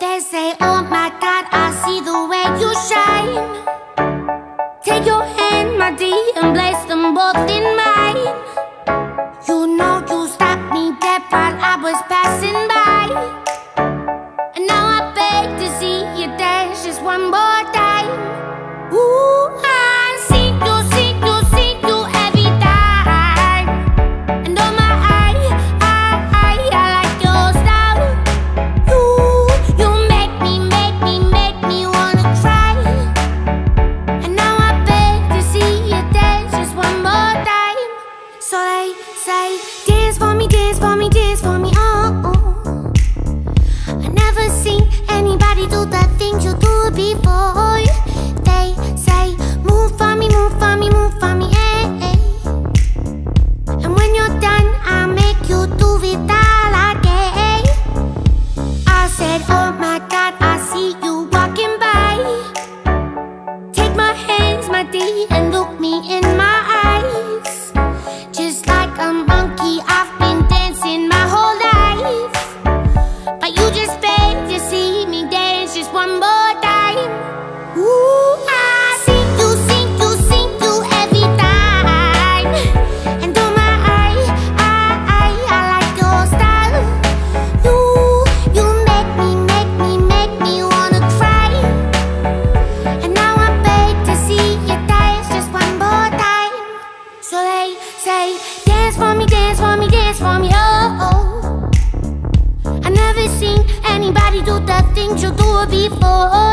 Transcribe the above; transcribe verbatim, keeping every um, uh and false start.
They say, oh my God, I see the way you shine. Take your hand, my dear, and place them both in mine. You know you stopped me dead while I was passing by, and now I beg to see you dance just one more time. Ooh, I see you, see you, see you every time. And oh my, I, I, I, I like your style. You, you make me, make me, make me wanna cry. And now I beg to see you dance just one more time. So they say, dance for me, dance for me, dance for me, oh, oh. I never seen anybody do the things you do before. They say, move for me, move for me, move for me, eh, eh. And when you're done, I'll make you do it all again. I said, oh my God, I see you walking by. Take my hands, my dear, and look me in my eyes. Just like a monkey, I've been dancing my whole life, but you just beg to see me dance just one more time. Ooh, I see you, see you, see you every time. And oh my, I, I, I, I like your style. You, you make me, make me, make me wanna cry. And now I beg to see you dance just one more time. So they say, dance for me, dance for me, dance for me, oh, oh. I never seen anybody do the things you do before.